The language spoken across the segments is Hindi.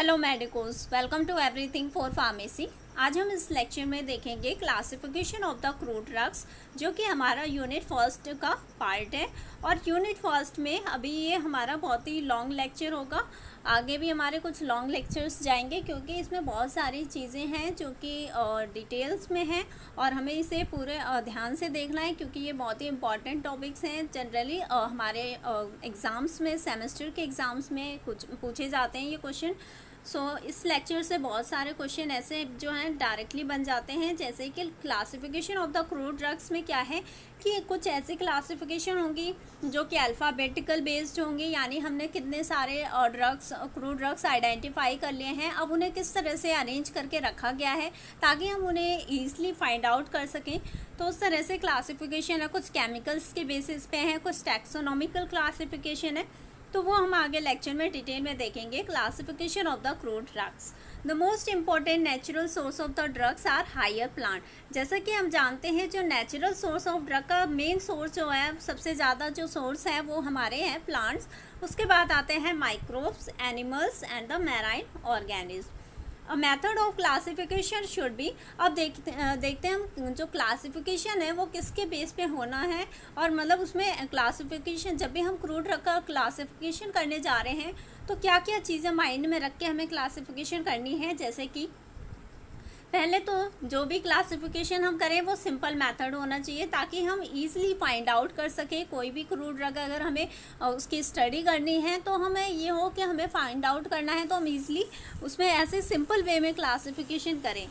Hello medicos, welcome to everything for pharmacy. आज हम इस लेक्चर में देखेंगे classification of the crude drugs, जो कि हमारा यूनिट फर्स्ट का पार्ट है। और यूनिट फर्स्ट में अभी ये हमारा बहुत ही लॉन्ग लेक्चर होगा, आगे भी हमारे कुछ लॉन्ग लेक्चर्स जाएंगे क्योंकि इसमें बहुत सारी चीज़ें हैं जो कि डिटेल्स में हैं और हमें इसे पूरे ध्यान से देखना है क्योंकि ये बहुत ही इंपॉर्टेंट टॉपिक्स हैं। जनरली हमारे एग्ज़ाम्स में, सेमेस्टर के एग्ज़ाम्स में कुछ पूछे जाते हैं ये क्वेश्चन। सो इस लेक्चर से बहुत सारे क्वेश्चन ऐसे जो हैं डायरेक्टली बन जाते हैं, जैसे कि classification of the crude drugs में क्या है कि कुछ ऐसी क्लासिफिकेशन होंगी जो कि अल्फ़ाबेटिकल बेस्ड होंगी, यानी हमने कितने सारे ड्रग्स, क्रूड ड्रग्स आइडेंटिफाई कर लिए हैं, अब उन्हें किस तरह से अरेंज करके रखा गया है ताकि हम उन्हें ईजिली फाइंड आउट कर सकें। तो उस तरह से क्लासिफिकेशन है। कुछ केमिकल्स के बेसिस पे हैं, कुछ टैक्सोनॉमिकल क्लासिफिकेशन है, तो वो हम आगे लेक्चर में डिटेल में देखेंगे। Classification of the crude drugs. The most important natural source of the drugs are higher plant. जैसा कि हम जानते हैं जो नेचुरल सोर्स ऑफ ड्रग का मेन सोर्स जो है, सबसे ज़्यादा जो सोर्स है वो हमारे हैं प्लांट्स। उसके बाद आते हैं microbes, animals and the marine organism. A method of classification should be. अब देखते हैं हम जो क्लासिफिकेशन है वो किसके बेस पे होना है, और मतलब उसमें क्लासिफिकेशन, जब भी हम क्रूड ड्रग का क्लासिफिकेशन करने जा रहे हैं तो क्या क्या चीज़ें माइंड में रख के हमें क्लासिफिकेशन करनी है। जैसे कि पहले तो जो भी क्लासिफिकेशन हम करें वो सिंपल मेथड होना चाहिए ताकि हम ईजिली फाइंड आउट कर सकें। कोई भी क्रूड ड्रग अगर हमें उसकी स्टडी करनी है तो हमें ये हो कि हमें फाइंड आउट करना है, तो हम ईजिली उसमें ऐसे सिंपल वे में क्लासिफिकेशन करें।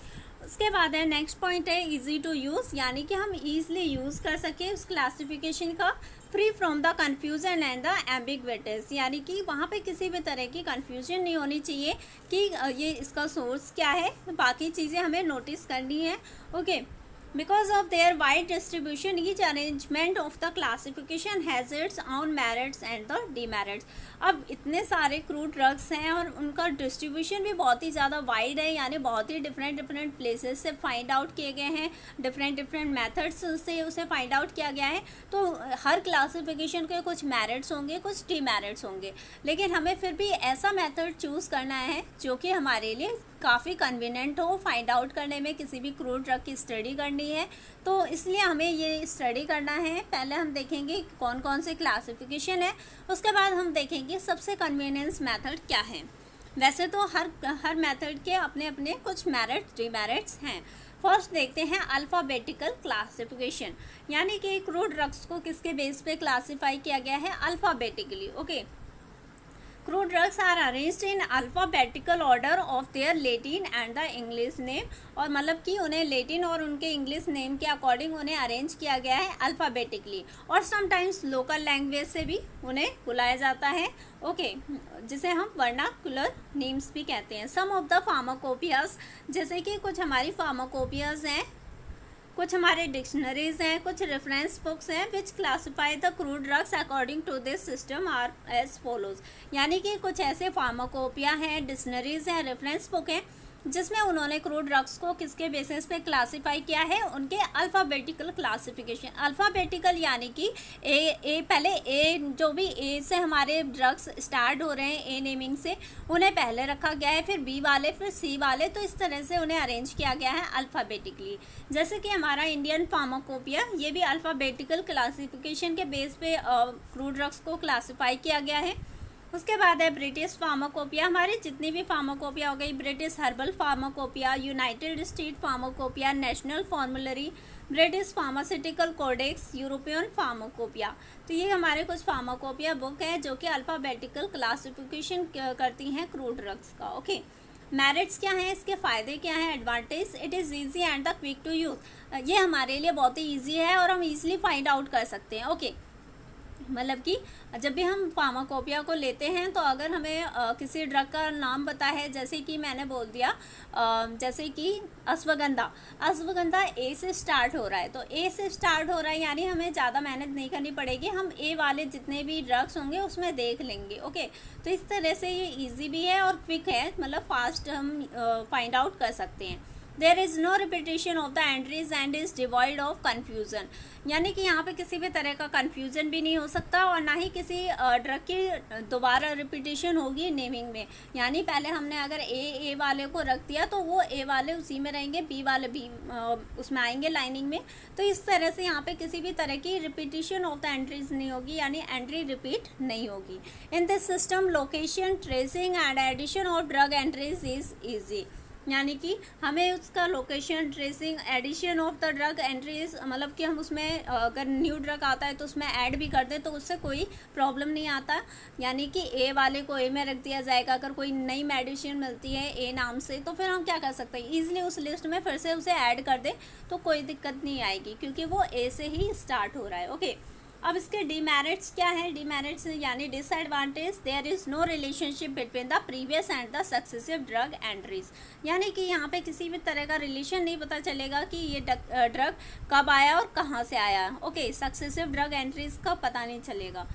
उसके बाद है नेक्स्ट पॉइंट है इजी टू यूज़, यानी कि हम ईजिली यूज़ कर सकें उस क्लासिफिकेशन का। Free from the confusion and the ambiguities, यानी कि वहाँ पे किसी भी तरह की कन्फ्यूजन नहीं होनी चाहिए कि ये इसका सोर्स क्या है, बाकी चीज़ें हमें नोटिस करनी है। Okay, because of their wide distribution, each arrangement of the classification has its on merits and the demerits. अब इतने सारे क्रूड ड्रग्स हैं और उनका डिस्ट्रीब्यूशन भी बहुत ही ज़्यादा वाइड है, यानी बहुत ही डिफरेंट प्लेसेस से फाइंड आउट किए गए हैं, डिफरेंट मैथड्स से उसे फाइंड आउट किया गया है। तो हर क्लासिफिकेशन के कुछ मेरिट्स होंगे, कुछ डीमेरिट्स होंगे, लेकिन हमें फिर भी ऐसा मैथड चूज़ करना है जो कि हमारे लिए काफ़ी कन्वीनियंट हो फाइंड आउट करने में, किसी भी क्रूड ड्रग की स्टडी करनी है तो इसलिए हमें ये स्टडी करना है। पहले हम देखेंगे कौन कौन से क्लासिफिकेशन है, उसके बाद हम देखेंगे सबसे कन्वीनियंस मेथड क्या है। वैसे तो हर मेथड के अपने अपने कुछ मेरिट्स, डिमेरिट्स हैं। फर्स्ट देखते हैं अल्फ़ाबेटिकल क्लासिफिकेशन, यानी कि क्रूड ड्रग्स को किसके बेस पे क्लासीफाई किया गया है, alphabetically. Okay, Crude drugs are arranged in alphabetical order of their Latin and the English name, और मतलब कि उन्हें लेटिन और उनके इंग्लिश नेम के अकॉर्डिंग उन्हें अरेंज किया गया है अल्फ़ाबेटिकली, और समटाइम्स लोकल लैंग्वेज से भी उन्हें बुलाया जाता है। ओके, जिसे हम वर्नाकुलर नेम्स भी कहते हैं। सम ऑफ द फार्माकोपियाज, जैसे कि कुछ हमारी फार्माकोपियाज हैं, कुछ हमारे डिक्शनरीज हैं, कुछ रेफरेंस बुक्स हैं, which classify the crude drugs according to this system are as follows. यानी कि कुछ ऐसे फार्माकोपिया हैं, डिक्शनरीज हैं, रेफरेंस बुक हैं जिसमें उन्होंने क्रूड ड्रग्स को किसके बेसिस पे क्लासीफाई किया है, उनके अल्फ़ाबेटिकल क्लासिफिकेशन। अल्फ़ाबेटिकल यानी कि ए पहले, ए जो भी ए से हमारे ड्रग्स स्टार्ट हो रहे हैं, ए नेमिंग से उन्हें पहले रखा गया है, फिर बी वाले, फिर सी वाले, तो इस तरह से उन्हें अरेंज किया गया है अल्फ़ाबेटिकली। जैसे कि हमारा इंडियन फार्माकोपिया, ये भी अल्फ़ाबेटिकल क्लासीफिकेशन के बेस पे क्रूड ड्रग्स को क्लासीफाई किया गया है। उसके बाद है ब्रिटिश फार्माकोपिया, हमारी जितनी भी फार्माकोपिया हो गई, British herbal pharmacopoeia, United state pharmacopoeia, national formulary, British pharmaceutical codex, European pharmacopoeia, तो ये हमारे कुछ फार्माकोपिया बुक है जो कि अल्फ़ाबेटिकल क्लासिफिकेशन करती हैं क्रूड ड्रग्स का। ओके, मेरिट्स क्या हैं, इसके फ़ायदे क्या हैं, advantage, it is easy and the quick to use, ये हमारे लिए बहुत ही ईजी है और हम ईजिली फाइंड आउट कर सकते हैं। ओके, मतलब कि जब भी हम फार्माकोपिया को लेते हैं तो अगर हमें किसी ड्रग का नाम पता है, जैसे कि मैंने बोल दिया, जैसे कि अश्वगंधा, अश्वगंधा ए से स्टार्ट हो रहा है, तो ए से स्टार्ट हो रहा है यानी हमें ज़्यादा मेहनत नहीं करनी पड़ेगी, हम ए वाले जितने भी ड्रग्स होंगे उसमें देख लेंगे। ओके, तो इस तरह से ये ईजी भी है और क्विक है, मतलब फास्ट हम फाइंड आउट कर सकते हैं। There is no repetition of the entries and is devoid of confusion, यानी कि यहाँ पे किसी भी तरह का कन्फ्यूज़न भी नहीं हो सकता और ना ही किसी ड्रग की दोबारा रिपीटेशन होगी नेमिंग में। यानी पहले हमने अगर ए वाले को रख दिया तो वो ए वाले उसी में रहेंगे, बी वाले भी उसमें आएंगे लाइनिंग में। तो इस तरह से यहाँ पर किसी भी तरह की रिपीटेशन ऑफ द एंट्रीज नहीं होगी, यानी एंट्री रिपीट नहीं होगी। In this system location tracing and addition of drug entries is easy, यानी कि हमें उसका location tracing addition of the drug entries, मतलब कि हम उसमें अगर न्यू ड्रग आता है तो उसमें ऐड भी कर दें तो उससे कोई प्रॉब्लम नहीं आता। यानी कि ए वाले को ए में रख दिया जाएगा, अगर कोई नई मेडिसिन मिलती है ए नाम से तो फिर हम क्या कर सकते हैं, ईजिली उस लिस्ट में फिर से उसे ऐड कर दें तो कोई दिक्कत नहीं आएगी क्योंकि वो ए से ही स्टार्ट हो रहा है। ओके, अब इसके डिमेरिट्स क्या है? डिमेरिट्स यानी disadvantage, there is no relationship between the previous and the successive drug entries, यानी कि यहाँ पे किसी भी तरह का रिलेशन नहीं पता चलेगा कि ये ड्रग कब आया और कहाँ से आया। ओके, सक्सेसिव ड्रग एंट्रीज का पता नहीं चलेगा।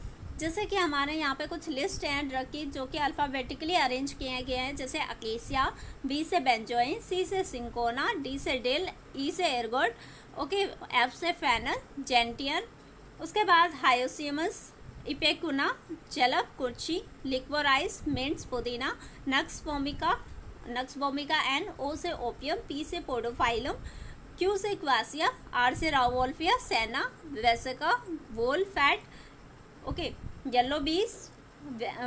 जैसे कि हमारे यहाँ पे कुछ लिस्ट हैं ड्रग की जो कि अल्फ़ाबेटिकली अरेंज किए गए हैं, जैसे अकेसिया, बी से बेंजोइन, सी से सिंकोना, डी से डेल, ई से एरगोड, ओके, एफ से फैनल, जेंटियर, उसके बाद हायोसियमस, इपेकुना, जलब, कुर्ची, लिक्वोराइस, मिंट्स, पुदीना, नक्स बोमिका, एन, ओ से ओपियम, पी से पोडोफाइलम, क्यू से क्वासिया, आर से rauwolfia, senna, वेसिका, wool fat, okay, yellow bees,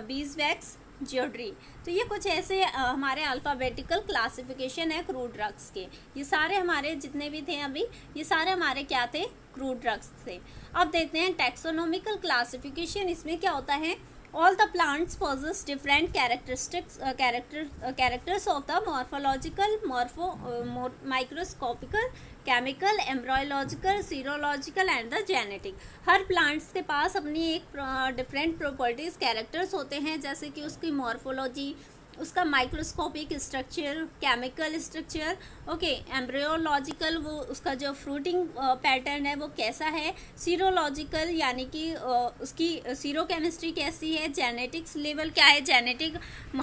beeswax, जियोड्री। तो ये कुछ ऐसे हमारे अल्फ़ाबेटिकल क्लासिफिकेशन है क्रूड ड्रग्स के। ये सारे हमारे जितने भी थे अभी, ये सारे हमारे क्या थे, क्रूड ड्रग्स थे। अब देखते हैं टैक्सोनॉमिकल क्लासिफिकेशन, इसमें क्या होता है, all the plants possess different characters of the morphological, microscopical, chemical, embryological, serological and the genetic. हर प्लांट्स के पास अपनी एक डिफरेंट प्रॉपर्टीज़, कैरेक्टर्स होते हैं, जैसे कि उसकी मॉर्फोलॉजी, उसका microscopic structure, chemical structure, okay, embryological, वो उसका जो फ्रूटिंग पैटर्न है वो कैसा है, सीरोलॉजिकल यानी कि उसकी सीरो केमिस्ट्री कैसी है, जेनेटिक्स लेवल क्या है, जेनेटिक,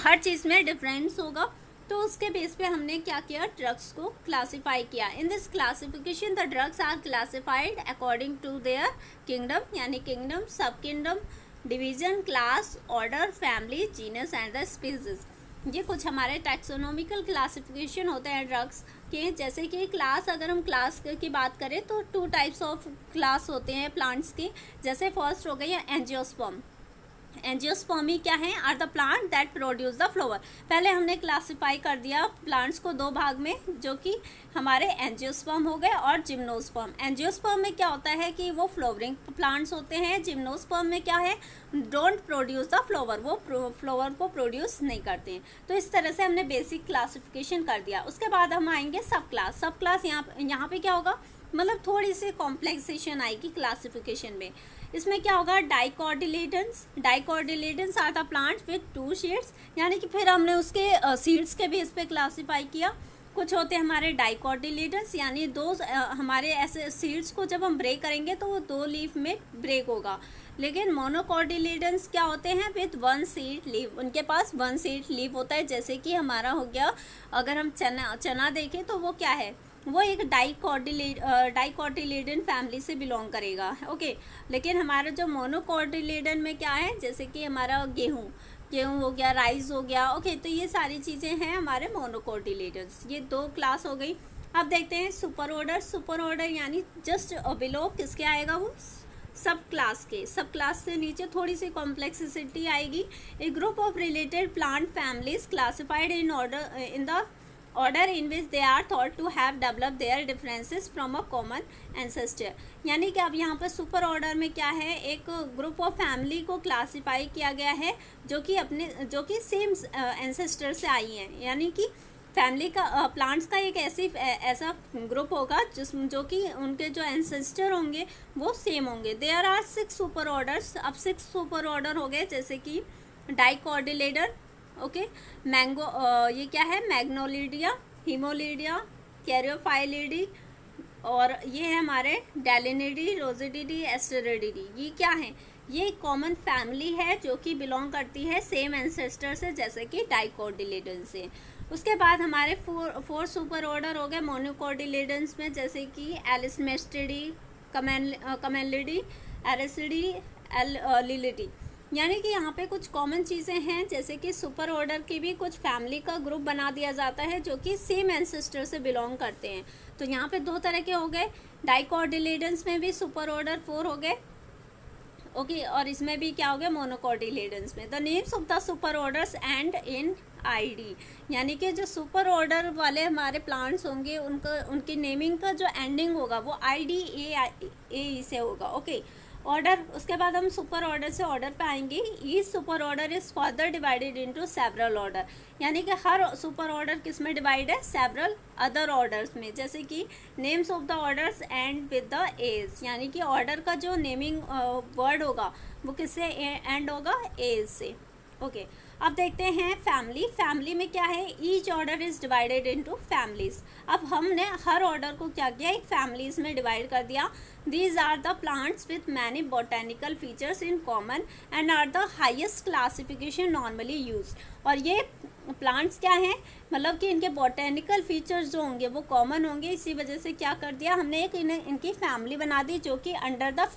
हर चीज़ में डिफरेंस होगा। तो उसके बेस पे हमने क्या किया, ड्रग्स को क्लासीफाई किया। In this classification the drugs are classified according to their kingdom, यानी kingdom, sub kingdom, division, class, order, family, genus and the species. ये कुछ हमारे टैक्सोनॉमिकल क्लासिफिकेशन होते हैं ड्रग्स के। जैसे कि क्लास, अगर हम क्लास की बात करें तो 2 टाइप्स ऑफ क्लास होते हैं प्लांट्स के। जैसे फर्स्ट हो गई है एंजियोस्पर्म। एंजियोस्पर्मी क्या है, are the plant that produce the flower. पहले हमने क्लासिफाई कर दिया प्लांट्स को 2 भाग में, जो कि हमारे एंजियोस्पर्म हो गए और जिम्नोस्पर्म। एंजियोस्पर्म में क्या होता है कि वो फ्लोवरिंग प्लांट्स होते हैं। जिम्नोस्पर्म में क्या है, डोंट प्रोड्यूस द फ्लावर, वो फ्लावर को प्रोड्यूस नहीं करते हैं। तो इस तरह से हमने बेसिक क्लासिफिकेशन कर दिया। उसके बाद हम आएंगे सब क्लास। सब क्लास यहाँ पे क्या होगा, मतलब थोड़ी सी कॉम्प्लेक्सेशन आएगी क्लासिफिकेशन में। इसमें क्या होगा, dicotyledons. Dicotyledons are the plant with 2 seeds, यानी कि फिर हमने उसके सीड्स के बेस पे क्लासीफाई किया। कुछ होते हैं हमारे डाइकोटिलेडन्स, यानी 2 हमारे ऐसे सीड्स को जब हम ब्रेक करेंगे तो वो 2 लीफ में ब्रेक होगा। लेकिन मोनोकोटिलेडन्स क्या होते हैं, विथ 1 सीड लीफ, उनके पास 1 सीड लीफ होता है। जैसे कि हमारा हो गया, अगर हम चना देखें तो वो क्या है, वो एक डाइकोटिलेडन फैमिली से बिलोंग करेगा। ओके, लेकिन हमारा जो मोनोकोटिलेडन में क्या है, जैसे कि हमारा गेहूँ हो गया, राइस हो गया, ओके, तो ये सारी चीज़ें हैं हमारे मोनोकोटिलेडन्स। ये 2 क्लास हो गई। अब देखते हैं सुपर ऑर्डर। सुपर ऑर्डर यानी जस्ट बिलो किसके आएगा, वो सब क्लास के। सब क्लास से नीचे थोड़ी सी कॉम्प्लेक्सिटी आएगी। A group of related plant families classified in order in the order in which they are thought to have develop their differences from a common ancestor, यानी कि अब यहाँ पर सुपर ऑर्डर में क्या है, एक ग्रुप ऑफ फैमिली को क्लासीफाई किया गया है जो कि सेम एंसेस्टर से आई हैं। यानी कि फैमिली का, प्लांट्स का एक ऐसा ग्रुप होगा जो कि उनके जो एंसेस्टर होंगे वो सेम होंगे। There are 6 super orders. अब 6 सुपर ऑर्डर हो गए, जैसे कि डाइकोटिलेडन, ओके, मैंगो, ये क्या है, मैग्नोलिडिया, हीमोलिडिया, कैरियोफाइलिडी, और ये है हमारे डेलिनिडी, रोजिडिडी, एस्टेरिडिडी। ये क्या है, ये कॉमन फैमिली है जो कि बिलोंग करती है सेम एंसेस्टर से, जैसे कि डाइकोटिलेडन से। उसके बाद हमारे फोर सुपर ऑर्डर हो गए मोनोकोटिलेडन्स में, जैसे कि एलिसमेस्टिडी, कमेलिडी, एरेसिडी, लिलिडी। यानी कि यहाँ पे कुछ कॉमन चीज़ें हैं, जैसे कि सुपर ऑर्डर की भी कुछ फैमिली का ग्रुप बना दिया जाता है जो कि सेम एंसेस्टर से बिलोंग करते हैं। तो यहाँ पे दो तरह के हो गए, डाइकोटिलेडन्स में भी सुपर ऑर्डर 4 हो गए, ओके, और इसमें भी क्या हो गया, मोनोकोटिलेडन्स में। The names of the super orders end in ID, यानी कि जो सुपर ऑर्डर वाले हमारे प्लांट्स होंगे उनका उनकी नेमिंग का जो एंडिंग होगा वो IDAE से होगा, ओके। ऑर्डर, उसके बाद हम सुपर ऑर्डर से ऑर्डर पे आएंगे। Each super order is further divided into several order, यानी कि हर सुपर ऑर्डर किस में डिवाइड है, सेवरल अदर ऑर्डर्स में, जैसे कि names of the orders end with the as, यानी कि ऑर्डर का जो नेमिंग वर्ड होगा वो किससे एंड होगा, एज से, ओके। अब देखते हैं फैमिली। फैमिली में क्या है, each order is divided into families. अब हमने हर ऑर्डर को क्या किया, एक फैमिलीज़ में डिवाइड कर दिया। These are the plants with many botanical features in common and are the highest classification normally use. और ये प्लांट्स क्या हैं, मतलब कि इनके बॉटेनिकल फीचर्स जो होंगे वो कॉमन होंगे, इसी वजह से क्या कर दिया हमने, एक इनकी फैमिली बना दी जो कि अंडर द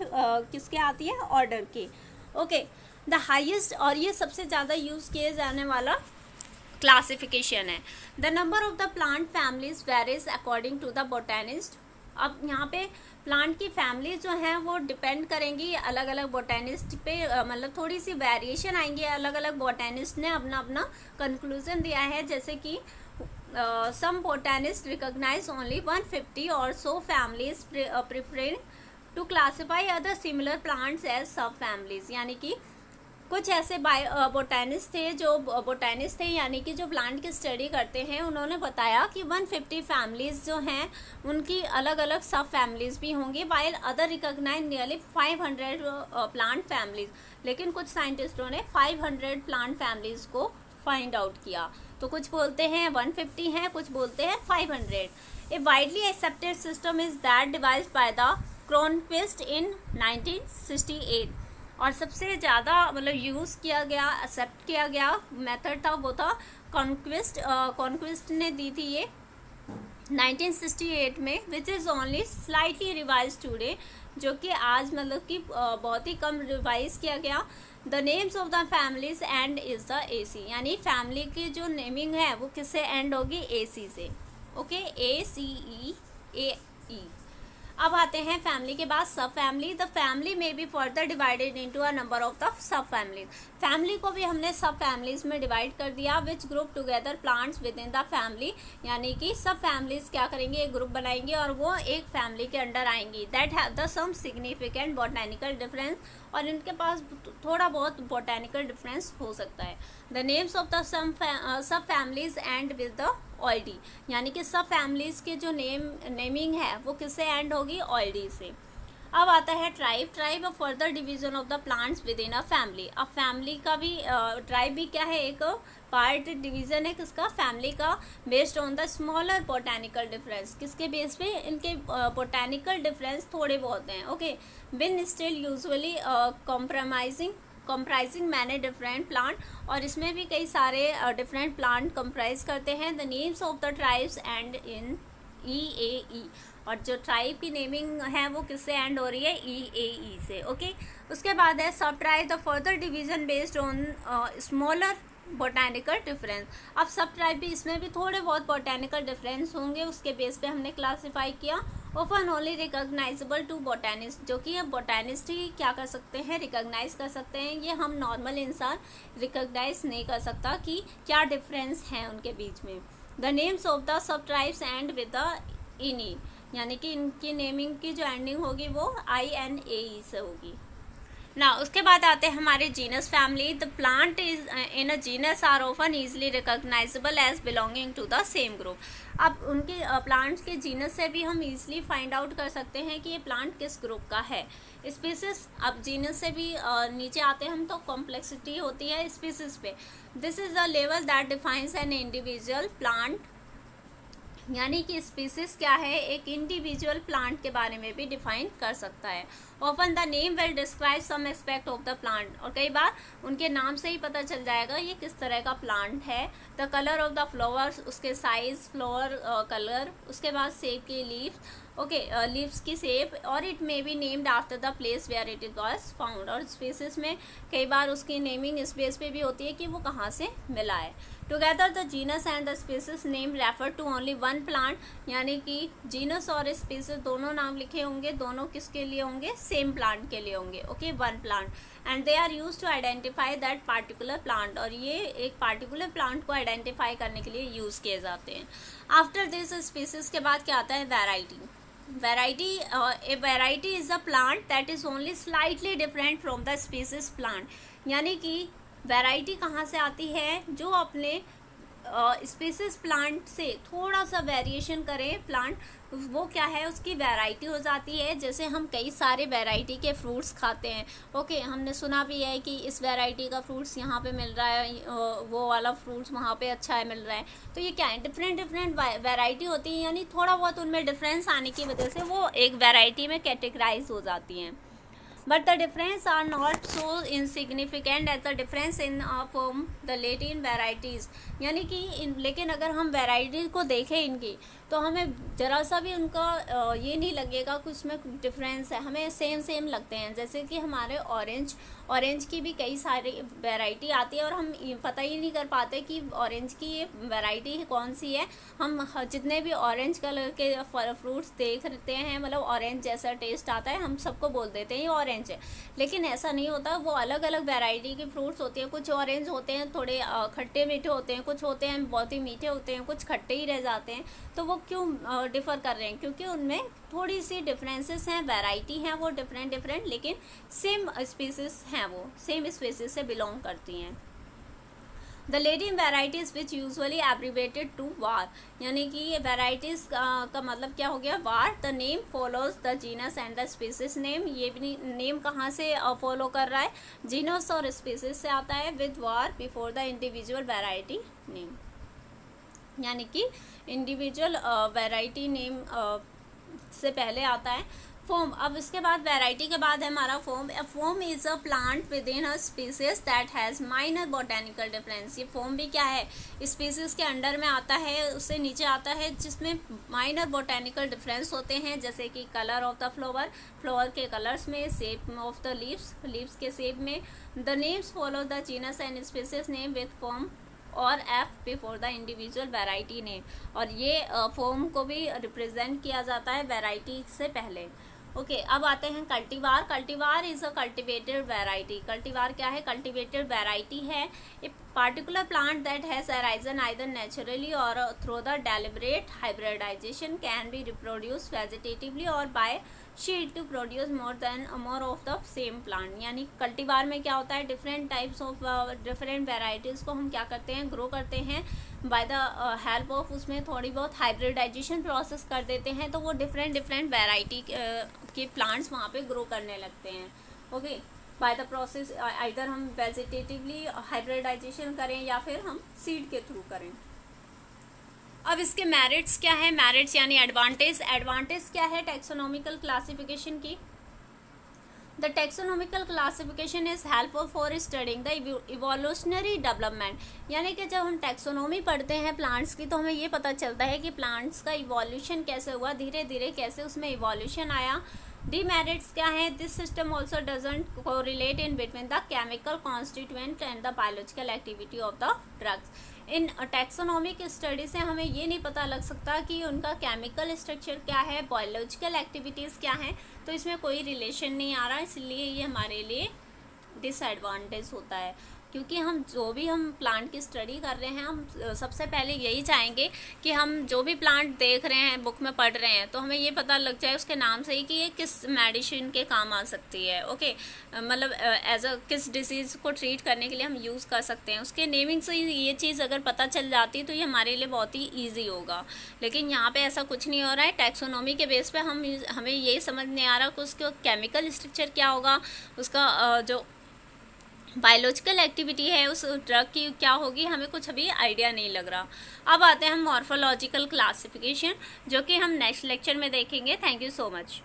किसके आती है, ऑर्डर की, ओके। द हाइएस्ट, और ये सबसे ज़्यादा यूज़ किए जाने वाला क्लासिफिकेशन है। The number of the plant families varies according to the botanist. अब यहाँ पे प्लांट की फैमिली जो है वो डिपेंड करेंगी अलग अलग बोटेनिस्ट पे, मतलब थोड़ी सी वेरिएशन आएंगी, अलग अलग बोटेनिस्ट ने अपना अपना कंक्लूजन दिया है, जैसे कि some botanist recognise only 150 or so families preferring to classify other similar plants as sub families. यानी कि कुछ ऐसे बोटेनिस्ट थे जो यानी कि जो प्लांट की स्टडी करते हैं, उन्होंने बताया कि 150 फैमिलीज़ जो हैं उनकी अलग अलग सब फैमिलीज़ भी होंगी, while other recognize nearly 500 plant families. लेकिन कुछ साइंटिस्टों ने 500 प्लांट फैमिलीज़ को फाइंड आउट किया, तो कुछ बोलते हैं 150 हैं, कुछ बोलते हैं 500। A widely accepted system is that devise by the Cronquist in 1968। और सबसे ज़्यादा मतलब यूज़ किया गया, एक्सेप्ट किया गया मेथड था वो था कॉन्क्वेस्ट, कॉन्क्वेस्ट ने दी थी ये 1968 में, which is only slightly revise today, जो कि आज मतलब कि बहुत ही कम रिवाइज किया गया। The names of the families end is the AC, यानी फैमिली की जो नेमिंग है वो किससे एंड होगी, AC से, ओके, ACEAE। अब आते हैं फैमिली के बाद सब फैमिली। द फैमिली में भी further divided into a number of the sub families. Family को भी हमने सब फैमिलीज में डिवाइड कर दिया, which group together plants with in the family, यानी कि सब फैमिलीज क्या करेंगे, एक ग्रुप बनाएंगे और वो एक फैमिली के अंडर आएंगी, that have the some significant botanical difference, और इनके पास थोड़ा बहुत बोटेनिकल डिफरेंस हो सकता है। The names of the sub families and with the OID, यानी कि सब फैमिलीज़ के जो नेमिंग है वो किससे एंड होगी, OID से। अब आता है tribe. Tribe a further division of the plants with in a family. अब फैमिली का भी ट्राइब भी क्या है, एक पार्ट डिवीज़न है किसका, फैमिली का, based on the smaller botanical difference. किसके बेस पे, इनके बोटेनिकल डिफरेंस थोड़े बहुत हैं, okay. Been still usually comprising मैंने डिफरेंट प्लांट, और इसमें भी कई सारे डिफरेंट प्लांट कंप्राइज करते हैं। The names of the tribes and in EAE, और जो ट्राइब की नेमिंग है वो किससे एंड हो रही है, EAE से, ओके। उसके बाद है सब tribe, the further division based on smaller botanical difference. अब सब ट्राइब भी, इसमें भी थोड़े बहुत बोटेनिकल डिफरेंस होंगे, उसके बेस पे हमने क्लासीफाई किया। Often only recognizable to botanist, जो कि बोटेनिस्ट ही क्या कर सकते हैं, रिकॉग्नाइज कर सकते हैं, ये हम नॉर्मल इंसान रिकॉग्नाइज नहीं कर सकता कि क्या डिफरेंस हैं उनके बीच में। द नेम्स ऑफ द सब tribes and with the INE, यानी कि इनकी नेमिंग की जो एंडिंग होगी वो INAE से होगी ना। उसके बाद आते हैं हमारे genus family. The plant is in a genus are often easily recognizable as belonging to the same group. अब उनके प्लांट्स के जीनस से भी हम ईजिली फाइंड आउट कर सकते हैं कि ये प्लांट किस ग्रुप का है। स्पीसीज, अब जीनस से भी नीचे आते हैं हम तो कॉम्प्लेक्सिटी होती है स्पीसीज पे। This is the level that defines an individual plant, यानी कि स्पीसीज क्या है, एक इंडिविजुअल प्लांट के बारे में भी डिफाइन कर सकता है। Often the name will describe some aspect of the plant, और कई बार उनके नाम से ही पता चल जाएगा ये किस तरह का प्लांट है। The colour of the flowers, उसके साइज, फ्लावर कलर, उसके बाद सेब की लीव्स, ओके लीव्स की सेप, और it may be named after the place where it is was found, और स्पेसिस में कई बार उसकी नेमिंग स्पेस पे भी होती है कि वो कहाँ से मिला है। Together the genus and the species name refer to only one plant, यानी कि जीनस और स्पीसीज दोनों नाम लिखे होंगे, दोनों किसके लिए होंगे, सेम प्लांट के लिए होंगे, okay one plant. And they are use to identify that particular plant, और ये एक पार्टिकुलर प्लांट को आइडेंटिफाई करने के लिए यूज़ किए जाते हैं। आफ्टर दिस स्पीसीज के बाद क्या आता है, variety. Variety, a variety is a plant that is only slightly different from the species plant, यानी कि variety कहाँ से आती है, जो अपने स्पीसीज प्लांट से थोड़ा सा वेरिएशन करें प्लांट, वो क्या है उसकी वैरायटी हो जाती है। जैसे हम कई सारे वैरायटी के फ्रूट्स खाते हैं, ओके हमने सुना भी है कि इस वैरायटी का फ्रूट्स यहाँ पे मिल रहा है, वो वाला फ्रूट्स वहाँ पे अच्छा है मिल रहा है, तो ये क्या है, डिफरेंट डिफरेंट वैरायटी होती है, यानी थोड़ा बहुत उनमें डिफरेंस आने की वजह से वो एक वैरायटी में कैटेगराइज हो जाती हैं। But the difference are not so insignificant as the difference in from the Latin varieties, यानी कि लेकिन अगर हम varieties को देखें इनकी तो हमें ज़रा सा भी उनका ये नहीं लगेगा कि उसमें डिफरेंस है, हमें सेम सेम लगते हैं। जैसे कि हमारे ऑरेंज की भी कई सारी वैरायटी आती है और हम पता ही नहीं कर पाते कि ऑरेंज की ये वैरायटी कौन सी है। हम जितने भी ऑरेंज कलर के फ्रूट्स देखते हैं, मतलब ऑरेंज जैसा टेस्ट आता है, हम सबको बोल देते हैं ये ऑरेंज है, लेकिन ऐसा नहीं होता। वो अलग अलग वैरायटी के फ्रूट्स होते हैं, कुछ ऑरेंज होते हैं, थोड़े खट्टे मीठे होते हैं, कुछ होते हैं बहुत ही मीठे होते हैं, कुछ खट्टे ही रह जाते हैं। तो वो क्यों डिफ़र कर रहे हैं, क्योंकि उनमें थोड़ी सी डिफरेंसेस हैं, वैरायटी हैं, वो डिफरेंट डिफरेंट लेकिन सेम स्पीसीज हैं, वो सेम स्पीसीज से बिलोंग करती हैं। The Latin varieties which usually abbreviated to var, यानी कि वैराइटीज़ का मतलब क्या हो गया, var. The name follows the genus and the species name, ये भी नेम कहाँ से फॉलो कर रहा है, जीनस और स्पीसीज से आता है, with var before the individual variety name, यानी कि इंडिविजुअल वैरायटी नेम से पहले आता है। फोम, अब इसके बाद वैरायटी के बाद है हमारा form. A form is a plant with in a species that has minor botanical difference, ये फोम भी क्या है, स्पीसीज के अंडर में आता है, उससे नीचे आता है, जिसमें माइनर बॉटेनिकल डिफरेंस होते हैं, जैसे कि colour of the flower, flower के कलर्स में, shape of the leaves, leaves के शेप में। The names follow the genus and species name with form or F before the individual variety name, और ये फॉर्म को भी रिप्रेजेंट किया जाता है वैरायटी से पहले। ओके अब आते हैं cultivar. Cultivar is a cultivated variety, cultivar क्या है, कल्टिवेटेड वैरायटी है। A particular plant that has arisen either naturally or through the deliberate hybridization, can be reproduce vegetatively or by seed to produce more of the same plant, यानी कल्टीवार में क्या होता है, different types of different varieties को हम क्या करते हैं, ग्रो करते हैं, बाय द हेल्प ऑफ उसमें थोड़ी बहुत हाइब्रिडाइजेशन प्रोसेस कर देते हैं, तो वो डिफरेंट डिफरेंट वेराइटी के प्लांट्स वहाँ पे ग्रो करने लगते हैं। Okay by the process either हम वेजिटेटिवली हाइब्रिडाइजेशन करें या फिर हम सीड के थ्रू करें। अब इसके मेरिट्स क्या है, मेरिट्स यानी एडवांटेज। एडवांटेज क्या है टैक्सोनॉमिकल क्लासिफिकेशन की, the taxonomical classification is helpful for studying the evolutionary development, यानी कि जब हम टैक्सोनॉमी पढ़ते हैं प्लांट्स की तो हमें ये पता चलता है कि प्लांट्स का इवोल्यूशन कैसे हुआ, धीरे धीरे कैसे उसमें इवोल्यूशन आया। डिमेरिट्स क्या है, this system also doesn't correlate in between the chemical constituent and the biological activity of the drugs. इन टैक्सोनॉमिक स्टडी से हमें ये नहीं पता लग सकता कि उनका केमिकल स्ट्रक्चर क्या है, बायोलॉजिकल एक्टिविटीज़ क्या हैं, तो इसमें कोई रिलेशन नहीं आ रहा, इसलिए ये हमारे लिए डिसएडवांटेज होता है। क्योंकि हम जो भी हम प्लांट की स्टडी कर रहे हैं, हम सबसे पहले यही चाहेंगे कि हम जो भी प्लांट देख रहे हैं, बुक में पढ़ रहे हैं, तो हमें ये पता लग जाए उसके नाम से ही कि ये किस मेडिसिन के काम आ सकती है, ओके मतलब एज अ किस डिसीज़ को ट्रीट करने के लिए हम यूज़ कर सकते हैं। उसके नेमिंग से ये चीज़ अगर पता चल जाती तो ये हमारे लिए बहुत ही ईजी होगा, लेकिन यहाँ पर ऐसा कुछ नहीं हो रहा है। टैक्सोनॉमी के बेस पर हमें यही समझ नहीं आ रहा कि उसका केमिकल स्ट्रक्चर क्या होगा, उसका जो बायोलॉजिकल एक्टिविटी है उस ड्रग की क्या होगी, हमें कुछ अभी आइडिया नहीं लग रहा। अब आते हैं मॉर्फोलॉजिकल क्लासिफिकेशन, जो कि हम नेक्स्ट लेक्चर में देखेंगे। Thank you so much.